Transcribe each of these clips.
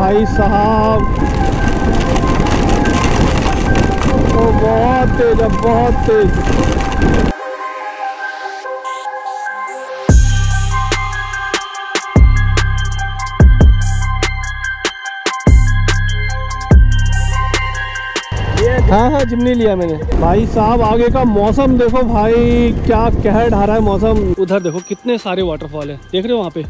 भाई साहब, तो बहुत तेज है, बहुत तेज। हाँ हाँ जिमनी लिया मैंने। भाई साहब आगे का मौसम देखो भाई, क्या कहर ढारा है मौसम। उधर देखो कितने सारे वाटरफॉल है, देख रहे हो वहाँ पे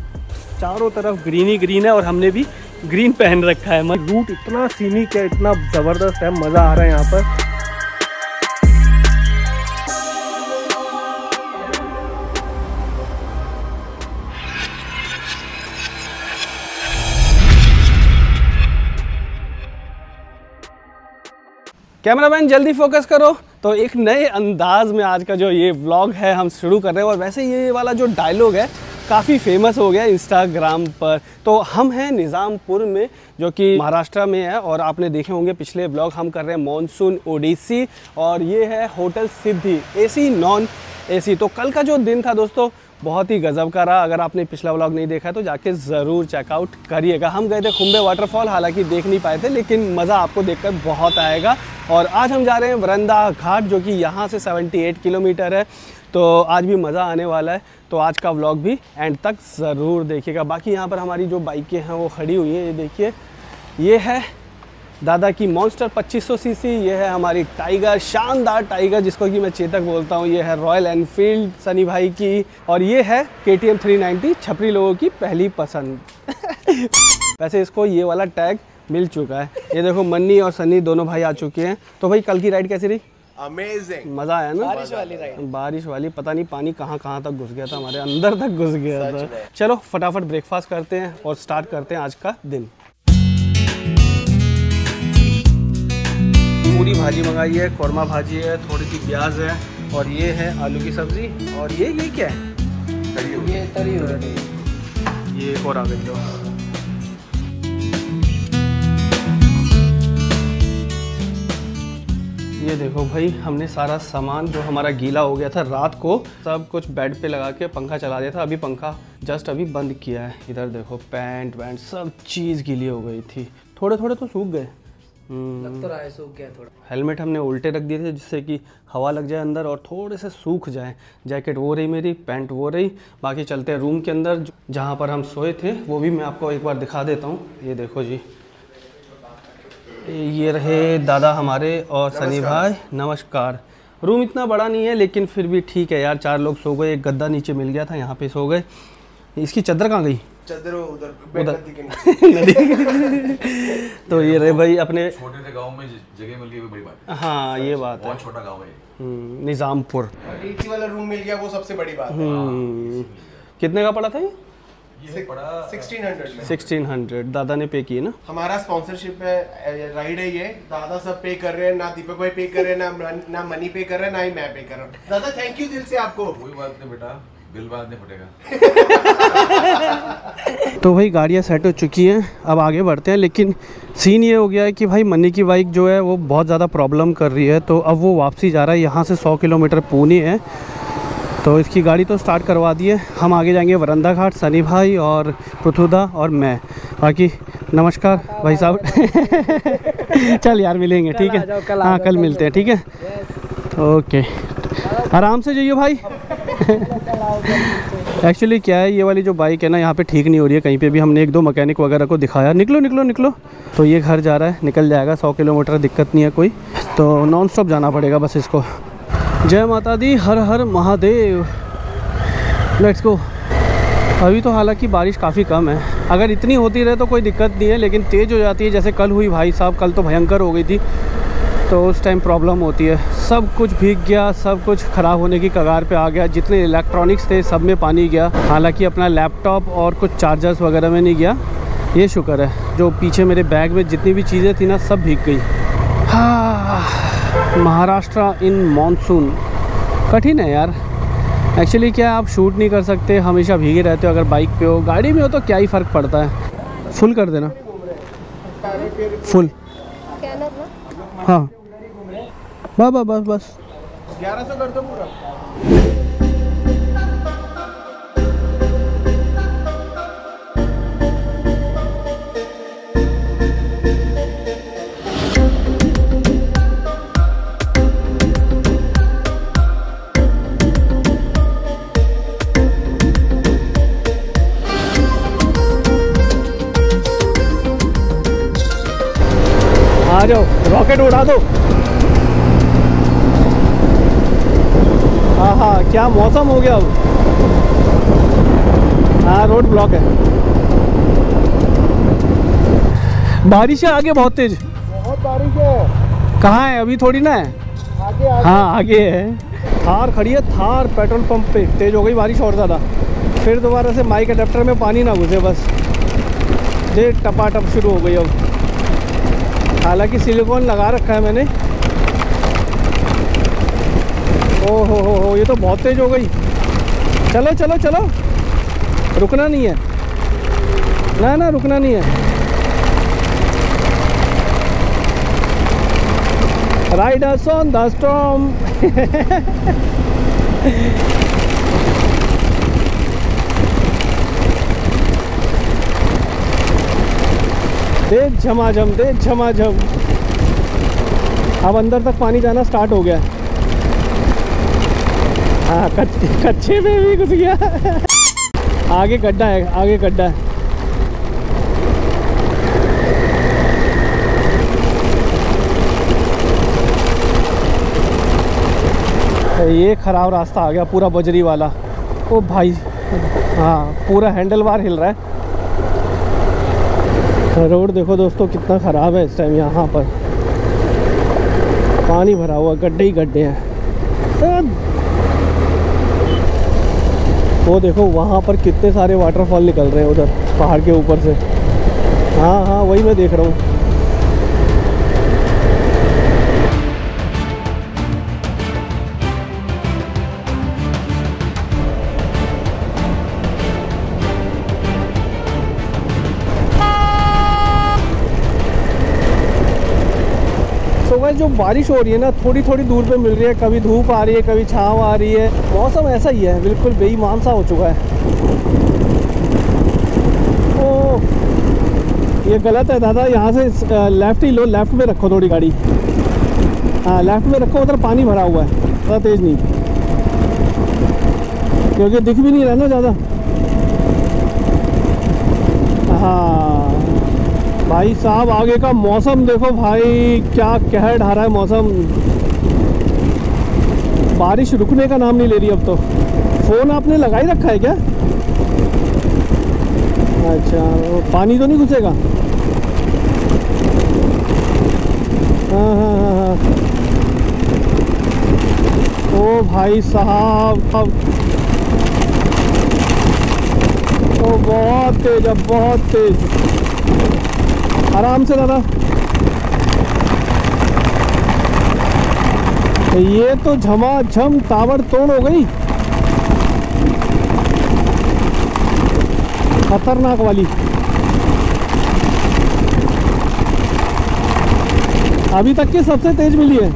चारों तरफ ग्रीन ही ग्रीन है और हमने भी ग्रीन पहन रखा है। मतलब रूट इतना सीनिक है, इतना जबरदस्त है, मजा आ रहा है यहाँ पर। कैमरामैन जल्दी फोकस करो। तो एक नए अंदाज में आज का जो ये व्लॉग है हम शुरू कर रहे हैं। और वैसे ये वाला जो डायलॉग है काफ़ी फेमस हो गया इंस्टाग्राम पर। तो हम हैं निज़ामपुर में जो कि महाराष्ट्र में है, और आपने देखे होंगे पिछले व्लॉग हम कर रहे हैं मॉनसून ओडिसी, और ये है hotel Siddhi, AC non AC. तो कल का जो दिन था दोस्तों बहुत ही गजब का रहा। अगर आपने पिछला व्लॉग नहीं देखा तो जाके ज़रूर चेकआउट करिएगा। हम गए थे खुम्बे वाटरफॉल, हालांकि देख नहीं पाए थे, लेकिन मज़ा आपको देखकर बहुत आएगा। और आज हम जा रहे हैं वरंदा घाट जो कि यहाँ से 78 किलोमीटर है, तो आज भी मज़ा आने वाला है। तो आज का व्लॉग भी एंड तक ज़रूर देखिएगा। बाकी यहाँ पर हमारी जो बाइकें हैं वो खड़ी हुई हैं, ये देखिए। ये है दादा की मॉन्स्टर 2500 सीसी, ये है हमारी टाइगर, शानदार टाइगर जिसको कि मैं चेतक बोलता हूँ। ये है रॉयल एनफील्ड सनी भाई की, और ये है KTM 390 छपरी लोगों की पहली पसंद। वैसे इसको ये वाला टैग मिल चुका है। ये देखो मन्नी और सनी दोनों भाई आ चुके हैं। तो भाई कल की राइड कैसी रही? अमेजिंग, मज़ा आया ना? बारिश वाली राइड, बारिश वाली। पता नहीं पानी कहाँ कहाँ तक घुस गया था, हमारे अंदर तक घुस गया था। चलो फटाफट ब्रेकफास्ट करते हैं और स्टार्ट करते हैं आज का दिन। पूरी भाजी मंगाई है, कौरमा भाजी है, थोड़ी सी प्याज है, और ये है आलू की सब्जी, और ये क्या है? ये तरी हो रही है। ये एक और आ गई दो। ये देखो भाई हमने सारा सामान जो हमारा गीला हो गया था रात को सब कुछ बेड पे लगा के पंखा चला दिया था। अभी पंखा जस्ट अभी बंद किया है। इधर देखो पैंट वैंट सब चीज़ गीली हो गई थी, थोड़े थोड़े तो सूख गए, लग तो रहा है सूख गया थोड़ा। हेलमेट हमने उल्टे रख दिए थे जिससे कि हवा लग जाए अंदर और थोड़े से सूख जाए। जैकेट वो रही मेरी, पैंट वो रही। बाकी चलते हैं रूम के अंदर, जहाँ पर हम सोए थे वो भी मैं आपको एक बार दिखा देता हूँ। ये देखो जी, ये रहे दादा हमारे और सनी भाई, नमस्कार। रूम इतना बड़ा नहीं है लेकिन फिर भी ठीक है यार, चार लोग सो गए। एक गद्दा नीचे मिल गया था, यहाँ पे सो गए। इसकी चादर कहाँ गई? चादर उधर। तो ये रहे भाई अपने छोटे से गांव में जगह मिल गई, बड़ी बात। हाँ ये बात है, छोटा गांव है निज़ामपुर। एसी वाला रूम मिल गया, वो सबसे बड़ी बात है। कितने का पड़ा था ये? 1600। दादा ने पे किए ना, हमारा स्पॉन्सरशिप है, राइड है ये। दादा सब पे कर रहे हैं, ना दीपक भाई पे कर रहे हैं, ना मनी पे कर रहे हैं, ना ही मैं पे कर रहा हूँ। दादा थैंक यू दिल से आपको। कोई बात नहीं बेटा, बिल बाद में फटेगा। तो भाई गाड़ियाँ सेट हो चुकी हैं, अब आगे बढ़ते हैं। लेकिन सीन ये हो गया है कि भाई मनी की बाइक जो है वो बहुत ज़्यादा प्रॉब्लम कर रही है, तो अब वो वापसी जा रहा है। यहाँ से 100 किलोमीटर पुणे है, तो इसकी गाड़ी तो स्टार्ट करवा दी है। हम आगे जाएंगे वरंदा घाट, सनी भाई और पृथुदा और मैं। बाकी नमस्कार भाई साहब। चल यार मिलेंगे, ठीक है? हाँ कल मिलते हैं, ठीक है? ओके, आराम से जाइए भाई। एक्चुअली क्या है, ये वाली जो बाइक है ना यहाँ पे ठीक नहीं हो रही है कहीं पे भी। हमने एक दो मैकेनिक वगैरह को दिखाया, निकलो निकलो निकलो। तो ये घर जा रहा है, निकल जाएगा 100 किलोमीटर, दिक्कत नहीं है कोई। तो नॉन स्टॉप जाना पड़ेगा बस इसको। जय माता दी, हर हर महादेव, लेट्स गो। अभी तो हालांकि बारिश काफ़ी कम है, अगर इतनी होती रहे तो कोई दिक्कत नहीं है, लेकिन तेज़ हो जाती है जैसे कल हुई भाई साहब। कल तो भयंकर हो गई थी, तो उस टाइम प्रॉब्लम होती है। सब कुछ भीग गया, सब कुछ ख़राब होने की कगार पे आ गया। जितने इलेक्ट्रॉनिक्स थे सब में पानी गया। हालाँकि अपना लैपटॉप और कुछ चार्जर्स वगैरह में नहीं गया, ये शुक्र है। जो पीछे मेरे बैग में जितनी भी चीज़ें थी ना सब भीग गई। हाँ, महाराष्ट्र इन मॉनसून कठिन है यार। एक्चुअली क्या, आप शूट नहीं कर सकते, हमेशा भीगे रहते हो। अगर बाइक पे हो, गाड़ी में हो तो क्या ही फ़र्क पड़ता है। फुल कर देना, फुल। हाँ बस बस बस बस 1100 कर दो पूरा। जाओ, रॉकेट उड़ा दो। हाँ हाँ, क्या मौसम हो गया अब। हाँ, रोड ब्लॉक है। बारिश है आगे, बहुत तेज, बहुत बारिश है। कहाँ है अभी? थोड़ी ना है आगे, आगे। हाँ आगे है। थार खड़ी है, थार पेट्रोल पंप पे। तेज हो गई बारिश और ज़्यादा। फिर दोबारा से माइक अडेप्टर में पानी ना घुसे, बस ये टपाटप शुरू हो गई अब। हालांकि सिलिकॉन लगा रखा है मैंने। ओ हो, ये तो बहुत तेज हो गई। चलो चलो चलो, रुकना नहीं है, ना ना रुकना नहीं है। Ride us on the storm. दे झमाझम, दे झमाझम। अब अंदर तक पानी जाना स्टार्ट हो गया। हाँ, कच्चे में भी घुस गया। आगे गड्ढा है, आगे गड्ढा है। ये खराब रास्ता आ गया, पूरा बजरी वाला। ओ भाई, हाँ पूरा हैंडल बार हिल रहा है। रोड देखो दोस्तों कितना ख़राब है इस टाइम। यहाँ पर पानी भरा हुआ, गड्ढे ही गड्ढे हैं। वो देखो वहाँ पर कितने सारे वाटरफॉल निकल रहे हैं उधर पहाड़ के ऊपर से। हाँ हाँ, वही मैं देख रहा हूँ। जो बारिश हो रही है ना, थोड़ी थोड़ी दूर पे मिल रही है, कभी धूप आ रही है, कभी छांव आ रही है। मौसम ऐसा ही है, बिल्कुल बेईमान सा हो चुका है। ओ ये गलत है दादा, यहाँ से लेफ़्ट ही लो, लेफ़्ट में रखो थोड़ी गाड़ी। हाँ लेफ़्ट में रखो, उधर पानी भरा हुआ है, ज़्यादा तेज़ नहीं, क्योंकि दिख भी नहीं रहा ना ज़्यादा। हाँ भाई साहब, आगे का मौसम देखो भाई, क्या कहर ढा रहा है मौसम। बारिश रुकने का नाम नहीं ले रही अब तो। फ़ोन आपने लगा ही रखा है क्या? अच्छा, पानी तो नहीं घुसेगा? हाँ हाँ हाँ। ओ भाई साहब, अब ओ बहुत तेज, अब बहुत तेज। आराम से दादा, ये तो झमाझम ताबड़तोड़ हो गई, खतरनाक वाली। अभी तक की सबसे तेज मिली है।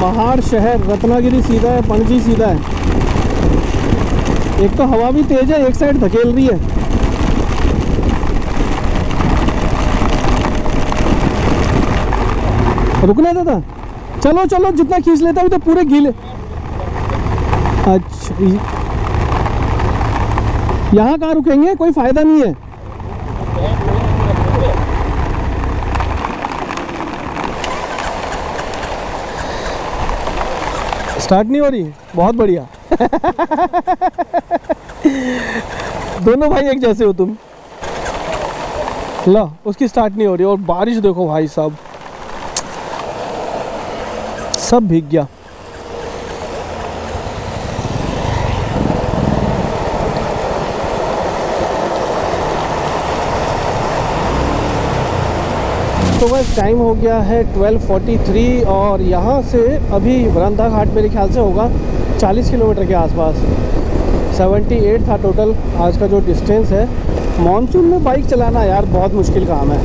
महाड़ शहर, रत्नागिरी सीधा है, पणजी सीधा है। एक तो हवा भी तेज है, एक साइड धकेल रही है। रुकना दादा, चलो चलो, जितना खींच लेता हूँ तो पूरे गीले। अच्छा, यहाँ कहाँ रुकेंगे, कोई फायदा नहीं है। स्टार्ट नहीं हो रही, बहुत बढ़िया। दोनों भाई एक जैसे हो तुम। ला, उसकी स्टार्ट नहीं हो रही। और बारिश देखो भाई साहब, सब भीग गया। तो बस टाइम हो गया है 12:43 और यहाँ से अभी वरांधा घाट मेरे ख्याल से होगा 40 किलोमीटर के आसपास। 78 था टोटल आज का जो डिस्टेंस है। मानसून में बाइक चलाना यार बहुत मुश्किल काम है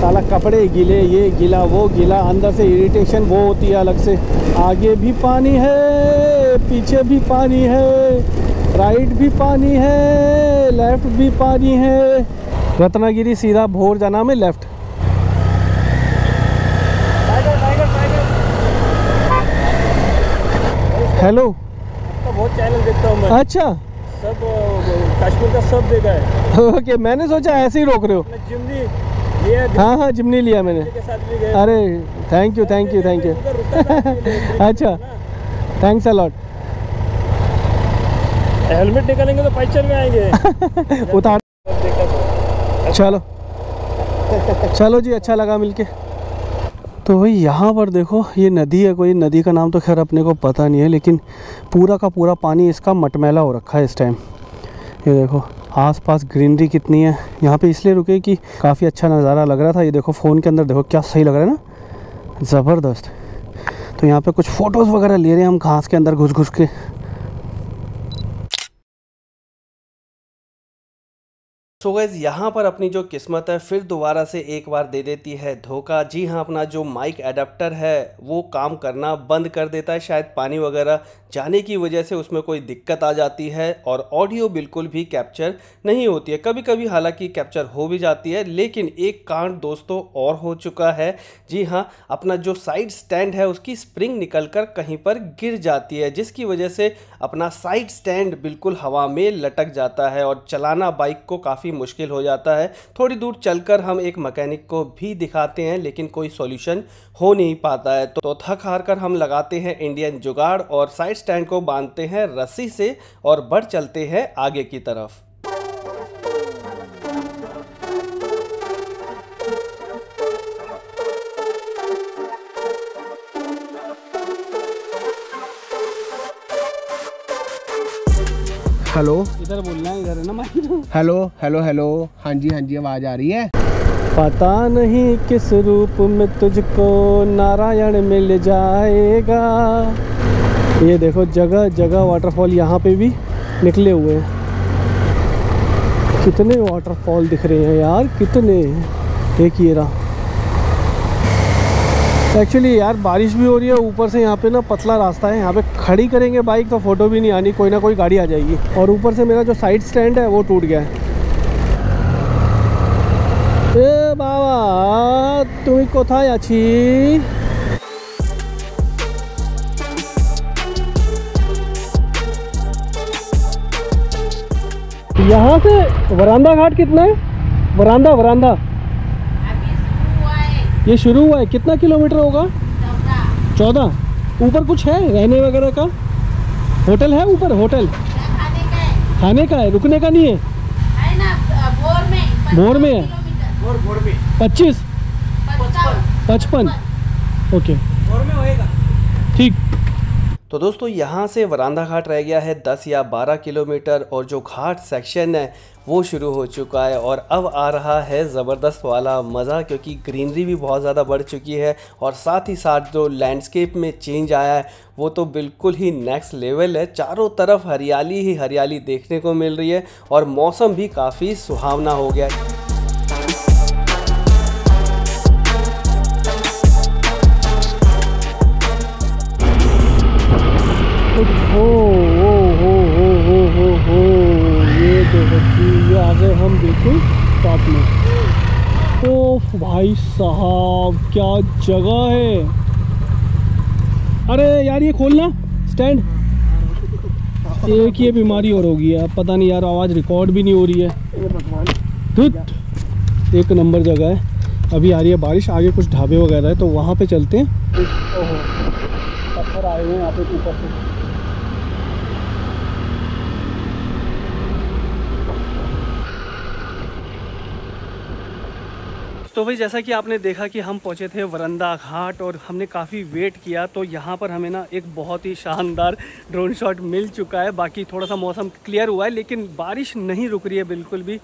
साला। कपड़े गीले, ये गीला, वो गीला, अंदर से इरिटेशन वो होती है अलग से। आगे भी पानी है, पीछे भी पानी है, राइट भी पानी है, लेफ़्ट भी पानी है। रत्नागिरी सीधा भोर जाना में लेफ़्ट। हेलो, बहुत चैनल देखता हूँ मैं। अच्छा, सब कश्मीर का सब देखा है। ओके, मैंने सोचा ऐसे ही रोक रहे हो। जिमनी लिया? हाँ हाँ, जिमनी लिया मैंने के साथ भी। अरे thank you thank you thank you. अच्छा, थैंक्स अ लॉट। हेलमेट निकालेंगे तो पंचर में आएंगे। उतार, चलो चलो जी, अच्छा लगा मिलके। तो भाई यहाँ पर देखो, ये नदी है कोई, नदी का नाम तो खैर अपने को पता नहीं है, लेकिन पूरा का पूरा पानी इसका मटमैला हो रखा है इस टाइम। ये देखो आसपास ग्रीनरी कितनी है। यहाँ पे इसलिए रुके कि काफ़ी अच्छा नज़ारा लग रहा था। ये देखो फ़ोन के अंदर देखो क्या सही लग रहा है ना, ज़बरदस्त। तो यहाँ पे कुछ फ़ोटोज़ वगैरह ले रहे हैं हम घास के अंदर घुस घुस के। सो गाइस, यहाँ पर अपनी जो किस्मत है फिर दोबारा से एक बार दे देती है धोखा। जी हाँ, अपना जो माइक एडाप्टर है वो काम करना बंद कर देता है, शायद पानी वगैरह जाने की वजह से उसमें कोई दिक्कत आ जाती है और ऑडियो बिल्कुल भी कैप्चर नहीं होती है। कभी कभी हालांकि कैप्चर हो भी जाती है, लेकिन एक कांड दोस्तों और हो चुका है। जी हाँ, अपना जो साइड स्टैंड है उसकी स्प्रिंग निकल कर कहीं पर गिर जाती है, जिसकी वजह से अपना साइड स्टैंड बिल्कुल हवा में लटक जाता है और चलाना बाइक को काफ़ी मुश्किल हो जाता है। थोड़ी दूर चलकर हम एक मैकेनिक को भी दिखाते हैं, लेकिन कोई सॉल्यूशन हो नहीं पाता है। तो थक हार कर हम लगाते हैं इंडियन जुगाड़ और साइड स्टैंड को बांधते हैं रस्सी से और बढ़ चलते हैं आगे की तरफ। हेलो, इधर बोलना है, इधर है ना माइक। हेलो हेलो हेलो, हाँ जी हाँ जी, आवाज़ आ रही है। पता नहीं किस रूप में तुझको नारायण मिल जाएगा। ये देखो जगह जगह वाटरफॉल यहाँ पे भी निकले हुए हैं। कितने वाटरफॉल दिख रहे हैं यार, कितने। एक ये रहा। एक्चुअली यार बारिश भी हो रही है, ऊपर से यहाँ पे ना पतला रास्ता है। यहाँ पे खड़ी करेंगे बाइक तो फ़ोटो भी नहीं आनी, कोई ना कोई गाड़ी आ जाएगी। और ऊपर से मेरा जो साइड स्टैंड है वो टूट गया है। ए बाबा तुम कोथाय आछी। यहाँ से वरांदा घाट कितना है? वरांदा वरांदा ये शुरू हुआ है। कितना किलोमीटर होगा? 14। ऊपर कुछ है रहने वगैरह का? होटल है ऊपर? होटल खाने का है, रुकने का नहीं है, है ना? भोर में है। भोर में 25 55। ओके, भोर में होएगा, ठीक। तो दोस्तों यहाँ से वरांदा घाट रह गया है 10 या 12 किलोमीटर और जो घाट सेक्शन है वो शुरू हो चुका है और अब आ रहा है ज़बरदस्त वाला मज़ा, क्योंकि ग्रीनरी भी बहुत ज़्यादा बढ़ चुकी है और साथ ही साथ जो लैंडस्केप में चेंज आया है वो तो बिल्कुल ही नेक्स्ट लेवल है। चारों तरफ हरियाली ही हरियाली देखने को मिल रही है और मौसम भी काफ़ी सुहावना हो गया है। ये देखो जी, आ गए हम बिल्कुल टॉप में। ओह भाई साहब, क्या जगह है। अरे यार ये खोलना स्टैंड। एक ये बीमारी और होगी यार, पता नहीं यार आवाज़ रिकॉर्ड भी नहीं हो रही है। धुत एक नंबर जगह है। अभी आ रही है बारिश, आगे कुछ ढाबे वगैरह है तो वहाँ पे चलते हैं। पत्थर आए हुए हैं यहाँ पे ऊपर से। तो भाई जैसा कि आपने देखा कि हम पहुंचे थे वरांदा घाट और हमने काफ़ी वेट किया, तो यहाँ पर हमें ना एक बहुत ही शानदार ड्रोन शॉट मिल चुका है। बाकी थोड़ा सा मौसम क्लियर हुआ है, लेकिन बारिश नहीं रुक रही है बिल्कुल भी।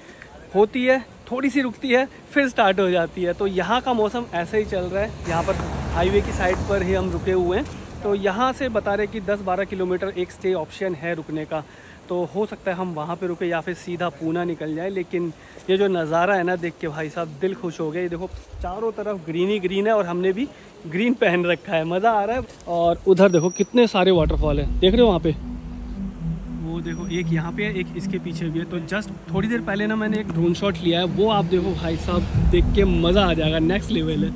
होती है, थोड़ी सी रुकती है, फिर स्टार्ट हो जाती है। तो यहाँ का मौसम ऐसे ही चल रहा है। यहाँ पर हाईवे की साइड पर ही हम रुके हुए हैं। तो यहाँ से बता रहे कि 10-12 किलोमीटर एक स्टे ऑप्शन है रुकने का, तो हो सकता है हम वहाँ पे रुके या फिर सीधा पूना निकल जाए। लेकिन ये जो नज़ारा है ना, देख के भाई साहब दिल खुश हो गया। ये देखो चारों तरफ ग्रीन ही ग्रीन है और हमने भी ग्रीन पहन रखा है, मज़ा आ रहा है। और उधर देखो कितने सारे वाटरफॉल है, देख रहे हो वहाँ पे? वो देखो एक यहाँ पे है, एक इसके पीछे भी है। तो जस्ट थोड़ी देर पहले ना मैंने एक ड्रोन शॉट लिया है, वो आप देखो भाई साहब, देख के मज़ा आ जाएगा, नेक्स्ट लेवल है।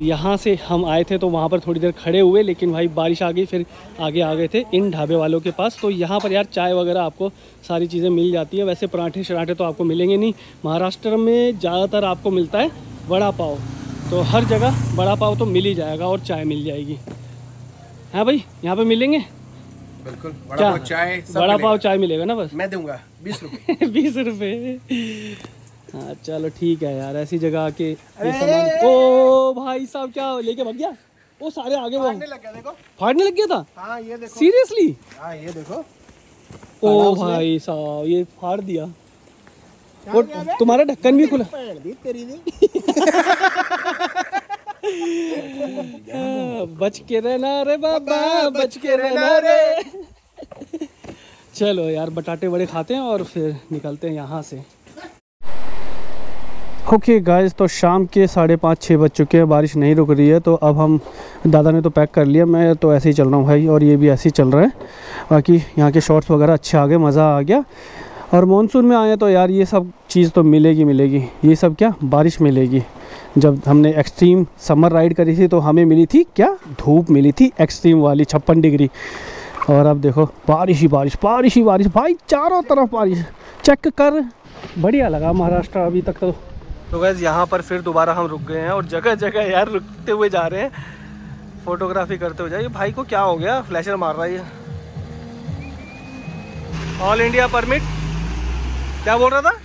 यहाँ से हम आए थे तो वहाँ पर थोड़ी देर खड़े हुए, लेकिन भाई बारिश आ गई, फिर आगे आ गए थे इन ढाबे वालों के पास। तो यहाँ पर यार चाय वगैरह आपको सारी चीज़ें मिल जाती है। वैसे पराठे शराठे तो आपको मिलेंगे नहीं, महाराष्ट्र में ज़्यादातर आपको मिलता है वड़ा पाव, तो हर जगह वड़ा पाव तो मिल ही जाएगा और चाय मिल जाएगी। हाँ भाई, यहाँ पे मिलेंगे बिल्कुल वड़ा पाव चाय मिलेगा ना? बस मैं दूंगा 20 रुपये 20 रुपये। हाँ चलो ठीक है यार, ऐसी जगह आके सामान। ओ भाई साहब क्या लेके भाग गया? वो सारे आगे वो फाड़ने लग गया था। हाँ ये देखो, सीरियसली ये देखो, ओ भाई साहब ये फाड़ दिया। और तुम्हारा ढक्कन भी खुला। बच के रहना रे बाबा, बच के रहना रे। चलो यार बटाटे बड़े खाते हैं और फिर निकलते हैं यहाँ से। ओके गाइस, तो शाम के 5:30-6 बज चुके हैं, बारिश नहीं रुक रही है। तो अब हम, दादा ने तो पैक कर लिया, मैं तो ऐसे ही चल रहा हूँ भाई, और ये भी ऐसे ही चल रहा है। बाकी यहाँ के शॉट्स वगैरह अच्छे आ गए, मज़ा आ गया। और मॉनसून में आए तो यार ये सब चीज़ तो मिलेगी, ये सब क्या बारिश मिलेगी। जब हमने एक्सट्रीम समर राइड करी थी तो हमें मिली थी क्या, धूप मिली थी एक्सट्रीम वाली 56 डिग्री। और अब देखो बारिश ही बारिश भाई, चारों तरफ बारिश, चेक कर। बढ़िया लगा महाराष्ट्र अभी तक तो गाइस यहाँ पर फिर दोबारा हम रुक गए हैं और जगह जगह यार रुकते हुए जा रहे हैं, फोटोग्राफी करते हुए जा रहे हैं। भाई को क्या हो गया, फ्लैशर मार रहा है। ऑल इंडिया परमिट, क्या बोल रहा था?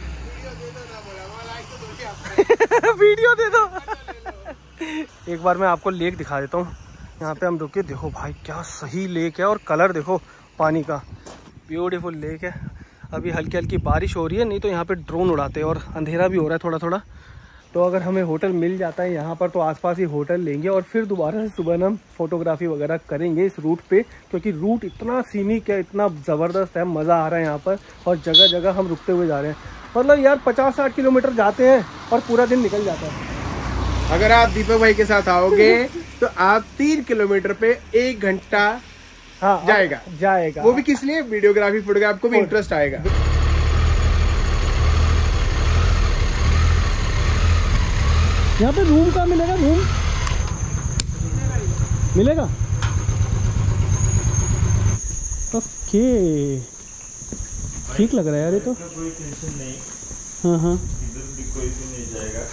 वीडियो दे दो। एक बार मैं आपको लेक दिखा देता हूँ, यहाँ पे हम रुके। देखो भाई क्या सही लेक है, और कलर देखो पानी का, ब्यूटीफुल लेक है। अभी हल्की हल्की बारिश हो रही है, नहीं तो यहाँ पे ड्रोन उड़ाते हैं। और अंधेरा भी हो रहा है थोड़ा थोड़ा, तो अगर हमें होटल मिल जाता है यहाँ पर तो आसपास ही होटल लेंगे और फिर दोबारा से सुबह हम फोटोग्राफी वगैरह करेंगे इस रूट पे, क्योंकि रूट इतना सीनिक है, इतना ज़बरदस्त है, मज़ा आ रहा है यहाँ पर। और जगह जगह हम रुकते हुए जा रहे हैं, मतलब यार 50-60 किलोमीटर जाते हैं और पूरा दिन निकल जाता है। अगर आप दीपक भाई के साथ आओगे तो आप 3 किलोमीटर पे 1 घंटा हाँ जाएगा। वो भी किस लिए, वीडियोग्राफी फोटोग्राफी को भी इंटरेस्ट आएगा। यहाँ पे रूम कहाँ मिलेगा? रूम मिलेगा ओके, ठीक लग रहा है यार ये तो। कोई टेंशन नहीं, हाँ हाँ इधर भी कोई भी नहीं जाएगा।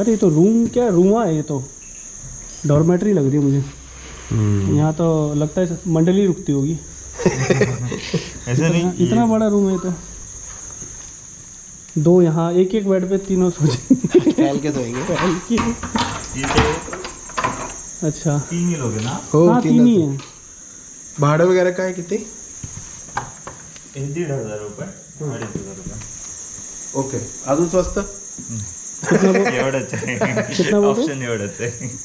अरे ये तो रूम क्या रूमा है, ये तो डॉर्मेटरी लग रही है मुझे। यहाँ तो लगता है मंडली रुकती होगी। ऐसा नहीं, इतना बड़ा रूम है तो दो, यहाँ एक बेड पे तीनों सो जाएंगे। अच्छा तीन ही लोग हैं ना? हाँ तीन ही है। भाड़ा वगैरह का है कितने? 1,500 रुपये। ओके अजून स्वस्त, ऑप्शन एवढंच आहे।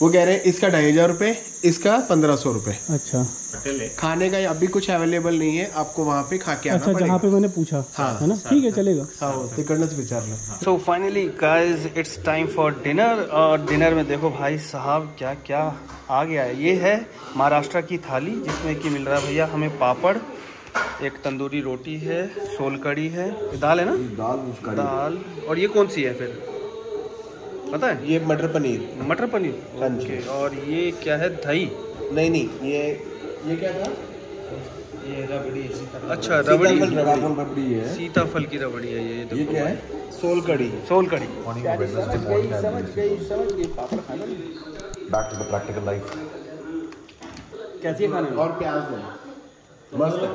वो कह रहे हैं इसका 2500 रुपये, इसका 1500 रुपये। अच्छा होटल है, खाने का अभी कुछ अवेलेबल नहीं है, आपको वहाँ पे खा के आना पड़ेगा। अच्छा जहाँ पे मैंने पूछा है ना, ठीक है चलेगा। तिकडनच विचारलं। So finally guys it's time for dinner, और डिनर में देखो भाई साहब क्या क्या आ गया है। ये है महाराष्ट्र की थाली, जिसमें कि मिल रहा है भैया हमें पापड़, एक तंदूरी रोटी है, सोलकड़ी है, दाल है ना, दाल। और ये कौन सी है फिर पता है? ये मटर पनीर। हाँ जी। और ये क्या है, दही? नहीं ये क्या था? ये रबड़ी। अच्छा रबड़ी है, सीताफल की रबड़ी है। ये क्या है? Solkadhi. Back to the practical life. कैसी है खाने? और प्याज है, मस्त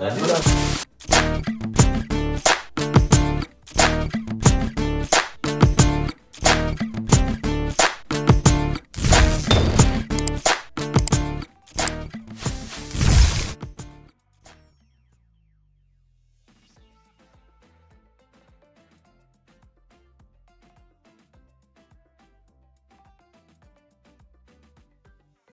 है।